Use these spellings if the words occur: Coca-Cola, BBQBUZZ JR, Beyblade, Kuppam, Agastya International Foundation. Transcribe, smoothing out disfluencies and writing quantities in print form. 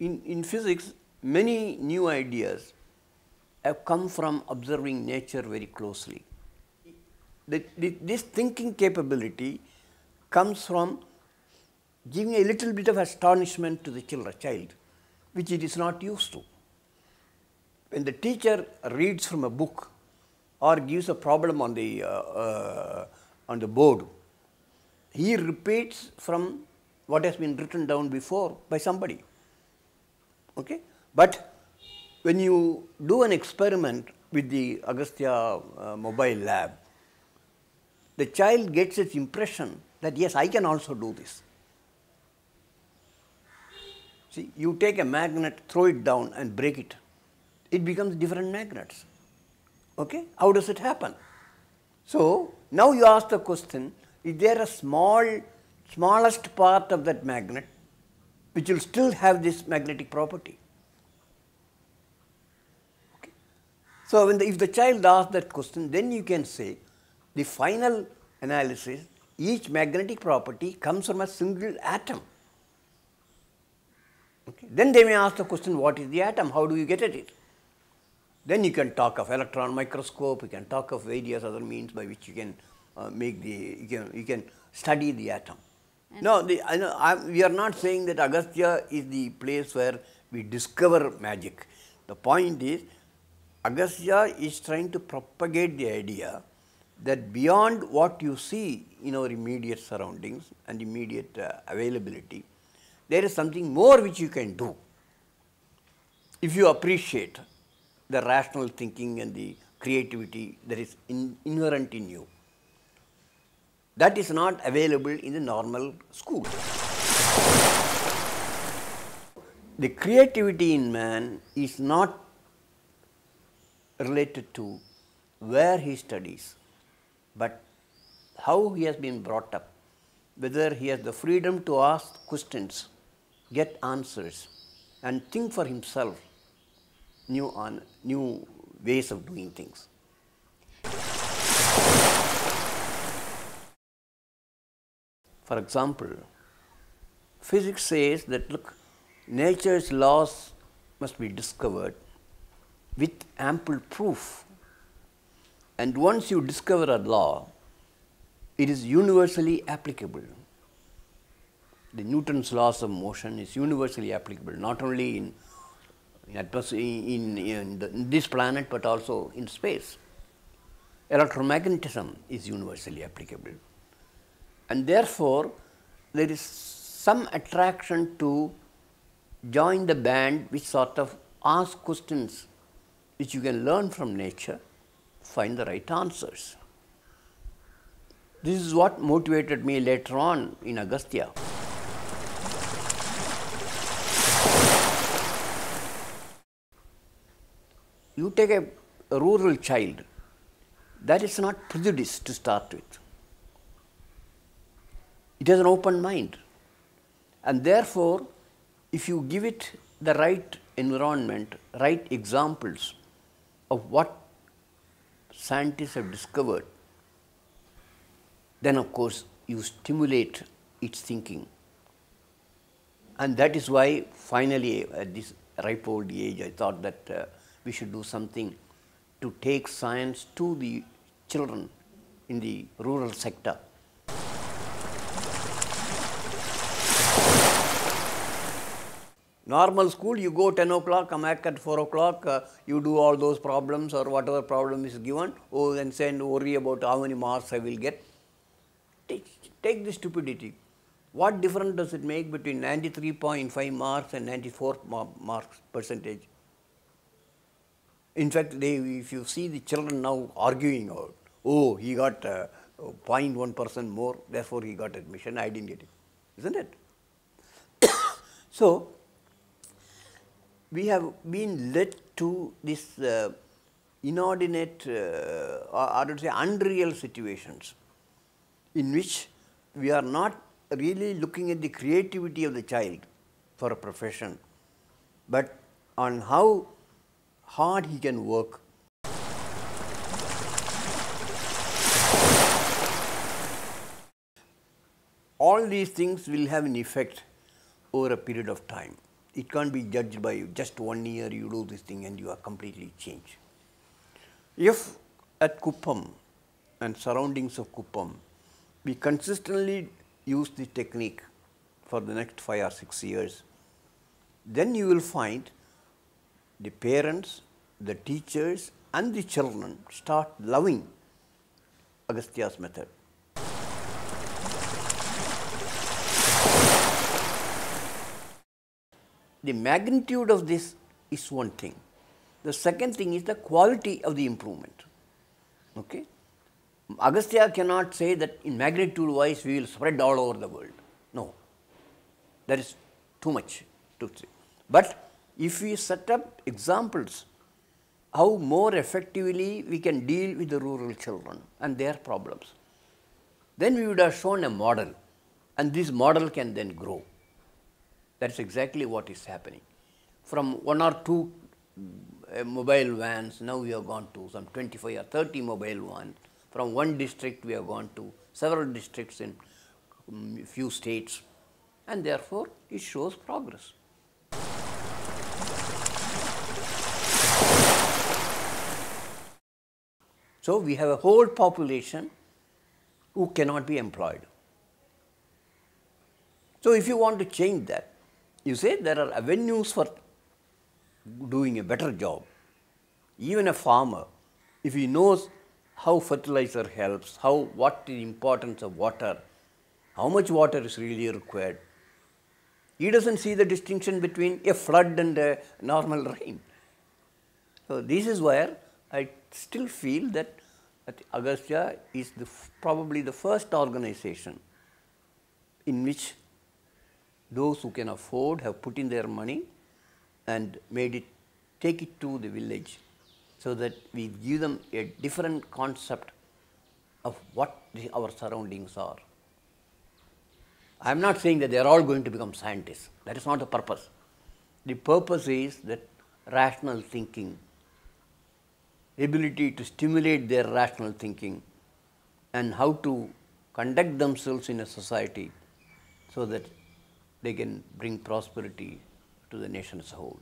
In physics, many new ideas have come from observing nature very closely. This thinking capability comes from giving a little bit of astonishment to the child, which it is not used to. When the teacher reads from a book or gives a problem on the board, he repeats from what has been written down before by somebody. Okay? But when you do an experiment with the Agastya mobile lab, the child gets its impression that, yes, I can also do this. See, you take a magnet, throw it down and break it. It becomes different magnets. Okay? How does it happen? So, now you ask the question, is there a smallest part of that magnet which will still have this magnetic property? Okay. So, if the child asks that question, then you can say the final analysis, each magnetic property comes from a single atom. Okay. Then they may ask the question, what is the atom? How do you get at it? Then you can talk of electron microscope, you can talk of various other means by which you can you can study the atom. And no, we are not saying that Agastya is the place where we discover magic. The point is, Agastya is trying to propagate the idea that beyond what you see in our immediate surroundings and immediate availability, there is something more which you can do if you appreciate the rational thinking and the creativity that is inherent in you. That is not available in the normal school. The creativity in man is not related to where he studies, but how he has been brought up, whether he has the freedom to ask questions, get answers, and think for himself new ways of doing things. For example, physics says that, look, nature's laws must be discovered with ample proof. And once you discover a law, it is universally applicable. The Newton's laws of motion is universally applicable, not only in this planet, but also in space. Electromagnetism is universally applicable. And therefore, there is some attraction to join the band which sort of asks questions which you can learn from nature, find the right answers. This is what motivated me later on in Agastya. You take a rural child, that is not prejudiced to start with. It has an open mind, and therefore, if you give it the right environment, right examples of what scientists have discovered, then of course you stimulate its thinking. And that is why finally at this ripe old age I thought that we should do something to take science to the children in the rural sector. Normal school, you go 10 o'clock, come back at 4 o'clock, you do all those problems or whatever problem is given, oh, and say, and worry about how many marks I will get. Take this stupidity. What difference does it make between 93.5 marks and 94 marks percentage? In fact, if you see the children now arguing out, oh, he got 0.1% more, therefore he got admission, I didn't get it. Isn't it? So, we have been led to this inordinate, or I would say unreal situations in which we are not really looking at the creativity of the child for a profession, but on how hard he can work. All these things will have an effect over a period of time. It can't be judged by just 1 year you do this thing and you are completely changed. If at Kuppam and surroundings of Kuppam, we consistently use the technique for the next 5 or 6 years, then you will find the parents, the teachers and the children start loving Agastya's method. The magnitude of this is one thing. The second thing is the quality of the improvement. Okay? Agastya cannot say that in magnitude wise we will spread all over the world. No, that is too much to say. But if we set up examples how more effectively we can deal with the rural children and their problems, then we would have shown a model, and this model can then grow. That is exactly what is happening. From 1 or 2 mobile vans, now we have gone to some 25 or 30 mobile vans. From one district we have gone to several districts in few states, and therefore it shows progress. So we have a whole population who cannot be employed. So if you want to change that, you say there are avenues for doing a better job. Even a farmer, if he knows how fertilizer helps, what is the importance of water, how much water is really required. He doesn't see the distinction between a flood and a normal rain. So this is where I still feel that Agastya is probably the first organization in which those who can afford have put in their money and made it, take it to the village, so that we give them a different concept of what our surroundings are. I am not saying that they are all going to become scientists. That is not the purpose. The purpose is that rational thinking, ability to stimulate their rational thinking and how to conduct themselves in a society so that they can bring prosperity to the nation as a whole.